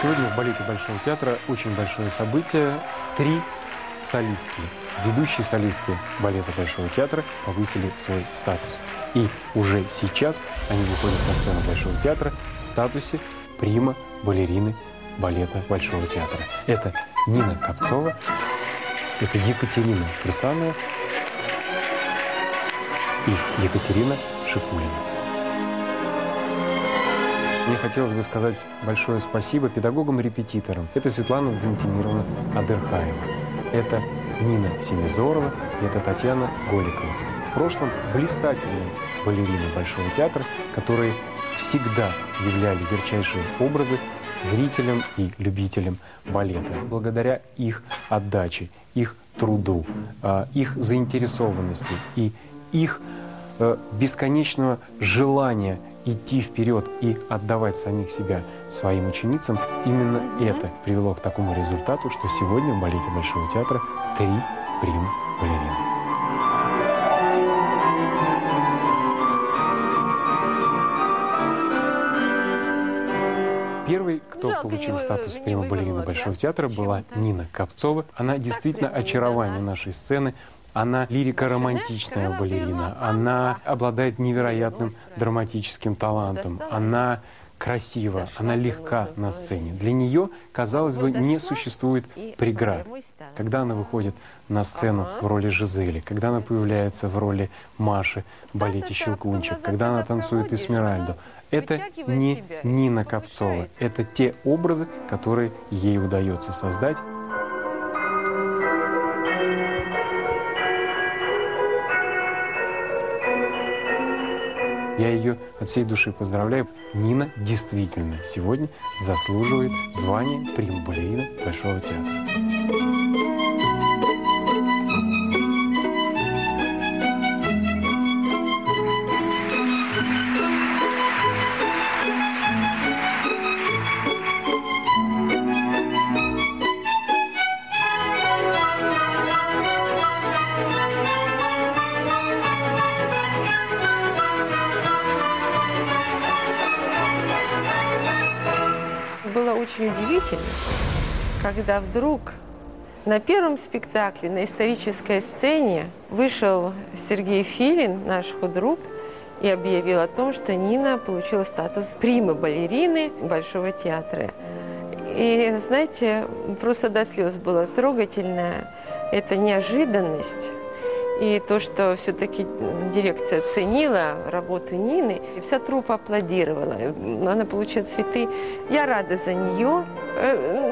Сегодня в балете Большого театра очень большое событие. 3 солистки, ведущие солистки балета Большого театра повысили свой статус. И уже сейчас они выходят на сцену Большого театра в статусе прима-балерины балета Большого театра. Это Нина Капцова, это Екатерина Крысанова и Екатерина Шипулина. Мне хотелось бы сказать большое спасибо педагогам-репетиторам. Это Светлана Дзентимировна Адерхаева, это Нина Семизорова, это Татьяна Голикова. В прошлом блистательные балерины Большого театра, которые всегда являли ярчайшие образы зрителям и любителям балета. Благодаря их отдаче, их труду, их заинтересованности и их бесконечного желания идти вперед и отдавать самих себя своим ученицам, именно это привело к такому результату, что сегодня в балете Большого театра 3 прим-балерины. Первой, кто получил статус прима-балерины Большого театра, была Нина Капцова. Она действительно очарование нашей сцены. Она лирико-романтичная балерина, она обладает невероятным драматическим талантом, она красива, она легка на сцене. Для нее, казалось бы, не существует преград. Когда она выходит на сцену в роли Жизели, когда она появляется в роли Маши в балете «Щелкунчик», когда она танцует «Эсмеральду», это не Нина Капцова, это те образы, которые ей удается создать. Я ее от всей души поздравляю. Нина действительно сегодня заслуживает звания прима-балерины Большого театра. Очень удивительно, когда вдруг на первом спектакле, на исторической сцене, вышел Сергей Филин, наш худрук, и объявил о том, что Нина получила статус прима-балерины Большого театра. И, знаете, просто до слез было трогательно. Это неожиданность. И то, что все-таки дирекция оценила работу Нины, и вся труппа аплодировала. Она получила цветы. Я рада за нее.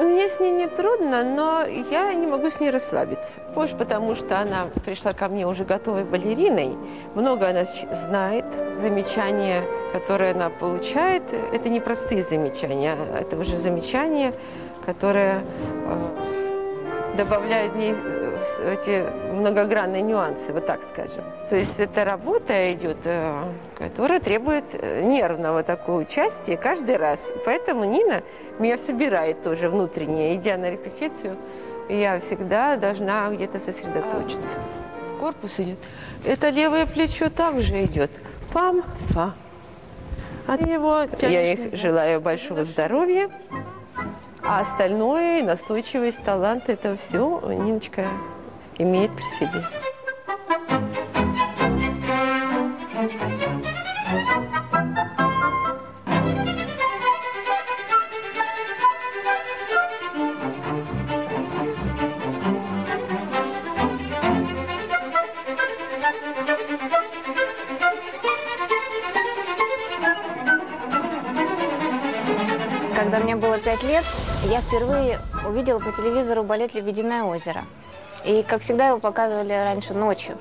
Мне с ней не трудно, но я не могу с ней расслабиться. Может, потому что она пришла ко мне уже готовой балериной. Много она знает. Замечания, которые она получает, это не простые замечания. Это уже замечания, которые добавляют мне эти многогранные нюансы, вот так скажем. То есть эта работа идет, которая требует нервного такого участия каждый раз. Поэтому Нина меня собирает тоже внутренне, идя на репетицию. Я всегда должна где-то сосредоточиться. Корпус идет. Это левое плечо также идет. Пам-па. Я их желаю большого здоровья. А остальное, настойчивость, талант, это все Ниночка имеет при себе. Когда мне было 5 лет, я впервые увидела по телевизору балет «Лебединое озеро». И, как всегда, его показывали раньше ночью.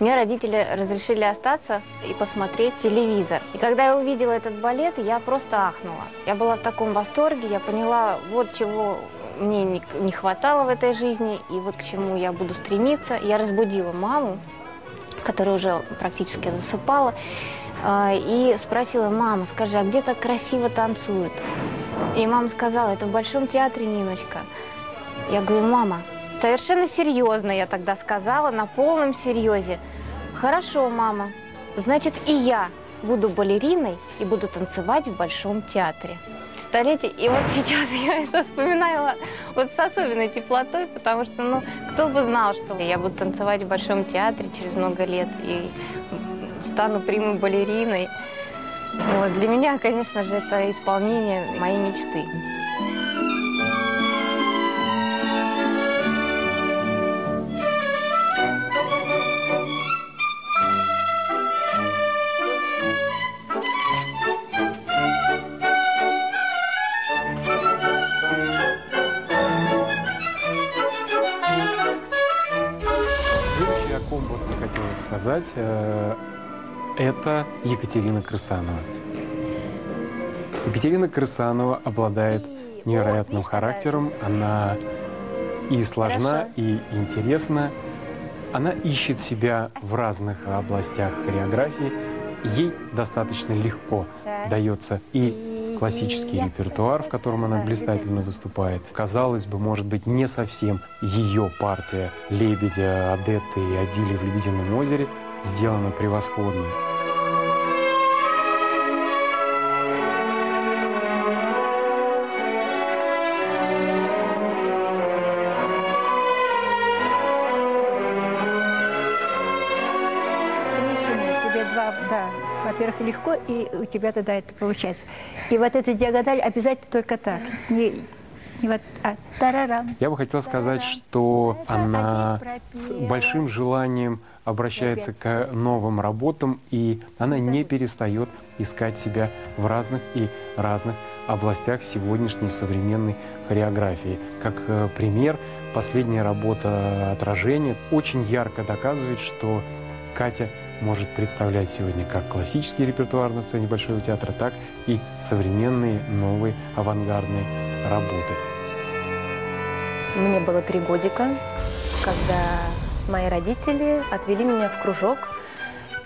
Мне родители разрешили остаться и посмотреть телевизор. И когда я увидела этот балет, я просто ахнула. Я была в таком восторге, я поняла, вот чего мне не хватало в этой жизни, и вот к чему я буду стремиться. Я разбудила маму, которая уже практически засыпала, и спросила: «Мама, скажи, а где так красиво танцуют?» И мама сказала: «Это в Большом театре, Ниночка». Я говорю: «Мама, совершенно серьезно», я тогда сказала, на полном серьезе. «Хорошо, мама, значит, и я буду балериной и буду танцевать в Большом театре. Представляете, и вот сейчас я это вспоминаю вот с особенной теплотой, потому что, ну, кто бы знал, что я буду танцевать в Большом театре через много лет и стану прямой балериной. Вот, для меня, конечно же, это исполнение моей мечты. Сказать, это Екатерина Крысанова. Екатерина Крысанова обладает невероятным характером. Она и сложна, и интересна. Она ищет себя в разных областях хореографии. Ей достаточно легко дается и классический репертуар, в котором она блистательно выступает. Казалось бы, может быть, не совсем ее партия «Лебедя», «Адетты» и «Адили в Лебедином озере» сделана превосходно. Во-первых, легко, и у тебя тогда это получается. И вот эту диагональ обязательно только так. Я бы хотел сказать, что она с большим желанием обращается к новым работам, и она не перестает искать себя в разных областях сегодняшней современной хореографии. Как пример, последняя работа «Отражение» очень ярко доказывает, что Катя может представлять сегодня как классический репертуар на сцене Большого театра, так и современные, новые, авангардные работы. Мне было 3 годика, когда мои родители отвели меня в кружок.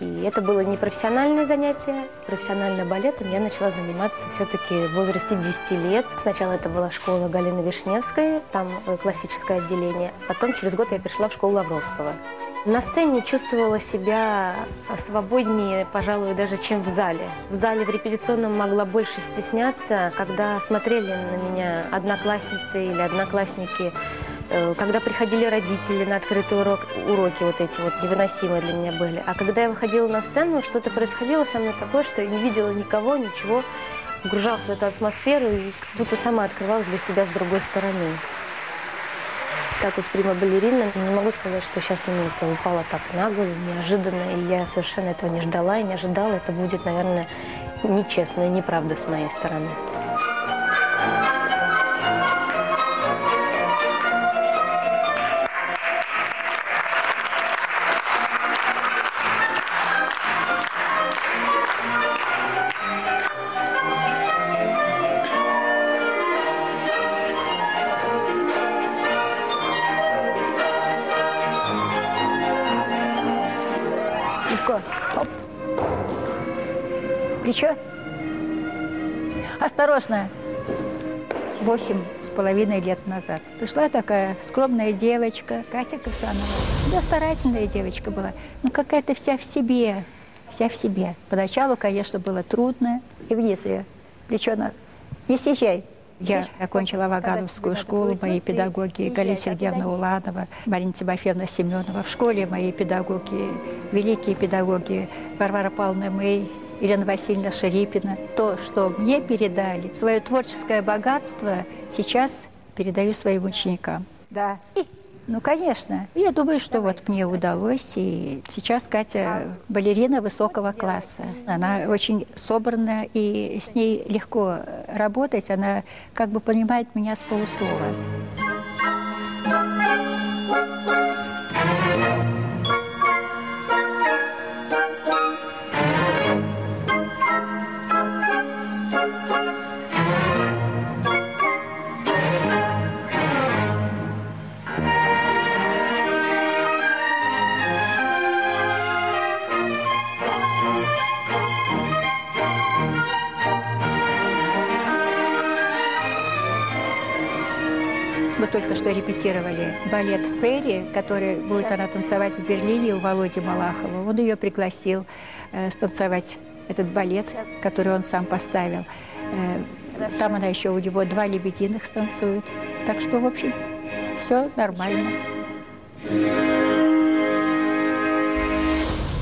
И это было не профессиональное занятие. Профессионально балетом я начала заниматься все-таки в возрасте 10 лет. Сначала это была школа Галины Вишневской, там классическое отделение. Потом через год я перешла в школу Лавровского. На сцене чувствовала себя свободнее, пожалуй, даже, чем в зале. В зале в репетиционном могла больше стесняться, когда смотрели на меня одноклассницы или одноклассники, когда приходили родители на открытый урок, уроки вот эти вот невыносимые для меня были. А когда я выходила на сцену, что-то происходило со мной такое, что я не видела никого, ничего, погружалась в эту атмосферу и как будто сама открывалась для себя с другой стороны. Статус прима-балерина, не могу сказать, что сейчас мне это упало так на голову, неожиданно, и я совершенно этого не ждала и не ожидала. Это будет, наверное, нечестно и неправда с моей стороны. Еще. Осторожно. 8,5 лет назад пришла такая скромная девочка, Катя Крысанова. Да, старательная девочка была, но какая-то вся в себе, вся в себе. Поначалу, конечно, было трудно. И вниз ее, плечо на... Не съезжай. Я окончила Вагановскую школу, мои педагоги Галина Сергеевна Уланова, Марина Тимофеевна Семенова. В школе мои педагоги, великие педагоги Варвара Павловна Мэй, Ирина Васильевна Ширипина. То, что мне передали, свое творческое богатство, сейчас передаю своим ученикам. Да. И, ну, конечно. Я думаю, что вот мне удалось. И сейчас Катя балерина высокого класса. Она очень собрана, и с ней легко работать. Она как бы понимает меня с полуслова. Только что репетировали балет «Перри», который будет она танцевать в Берлине у Володи Малахова. Он ее пригласил станцевать этот балет, который он сам поставил. Там она еще у него 2 лебединых станцует. Так что, в общем, все нормально.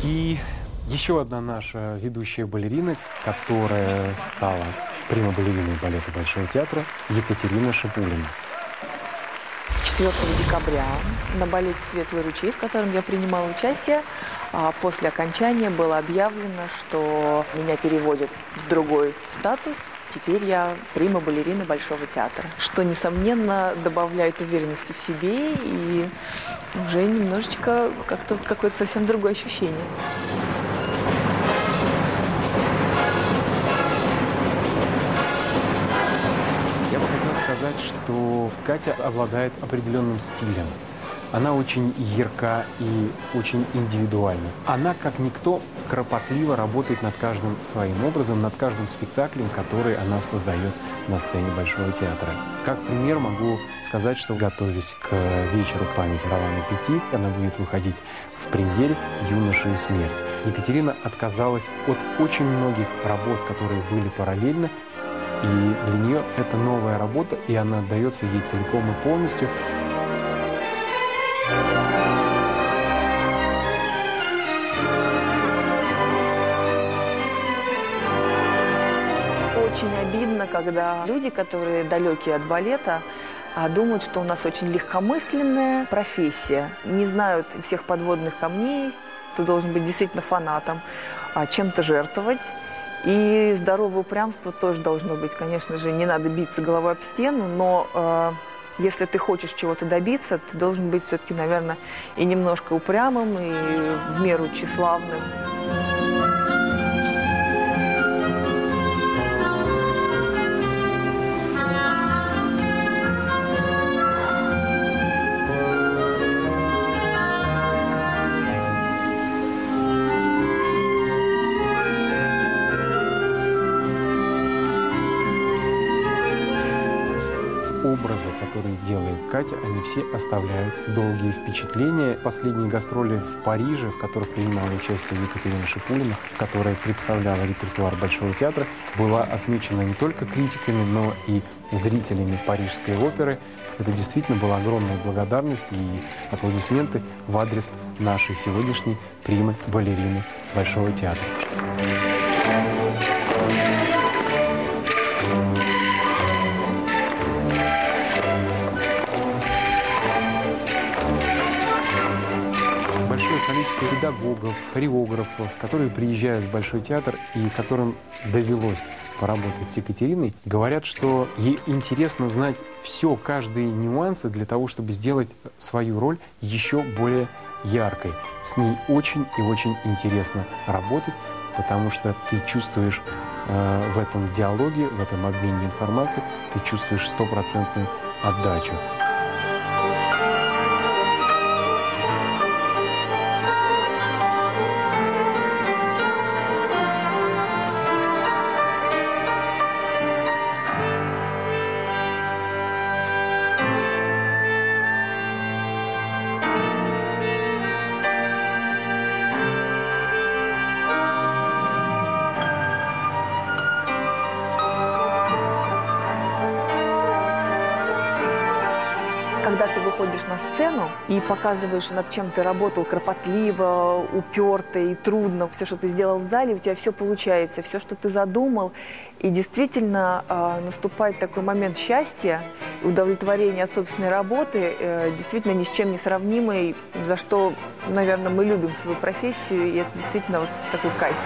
И еще одна наша ведущая балерина, которая стала прима-балериной балета Большого театра, Екатерина Шипулина. 4 декабря на балете «Светлый ручей», в котором я принимала участие, после окончания было объявлено, что меня переводят в другой статус. Теперь я прима-балерина Большого театра, что, несомненно, добавляет уверенности в себе и уже немножечко как-то какое-то совсем другое ощущение. Я бы хотела сказать, что Катя обладает определенным стилем. Она очень ярка и очень индивидуальна. Она, как никто, кропотливо работает над каждым своим образом, над каждым спектаклем, который она создает на сцене Большого театра. Как пример могу сказать, что, готовясь к вечеру памяти Ролана Пети, она будет выходить в премьере «Юноша и смерть». Екатерина отказалась от очень многих работ, которые были параллельно, и для нее это новая работа, и она отдается ей целиком и полностью. Очень обидно, когда люди, которые далекие от балета, думают, что у нас очень легкомысленная профессия, не знают всех подводных камней, ты должен быть действительно фанатом, чем-то жертвовать. И здоровое упрямство тоже должно быть. Конечно же, не надо биться головой об стену, но если ты хочешь чего-то добиться, ты должен быть все-таки, наверное, и немножко упрямым, и в меру тщеславным. Образы, которые делает Катя, они все оставляют долгие впечатления. Последние гастроли в Париже, в которых принимала участие Екатерина Шипулина, которая представляла репертуар Большого театра, была отмечена не только критиками, но и зрителями Парижской оперы. Это действительно была огромная благодарность и аплодисменты в адрес нашей сегодняшней примы-балерины Большого театра. Количество педагогов, хореографов, которые приезжают в Большой театр и которым довелось поработать с Екатериной, говорят, что ей интересно знать все, каждые нюансы для того, чтобы сделать свою роль еще более яркой. С ней очень и очень интересно работать, потому что ты чувствуешь в этом диалоге, в этом обмене информацией, ты чувствуешь стопроцентную отдачу. На сцену и показываешь, над чем ты работал кропотливо, уперто и трудно. Все, что ты сделал в зале, у тебя все получается, все, что ты задумал. И действительно наступает такой момент счастья, удовлетворения от собственной работы, действительно ни с чем не сравнимый, за что, наверное, мы любим свою профессию, и это действительно вот такой кайф.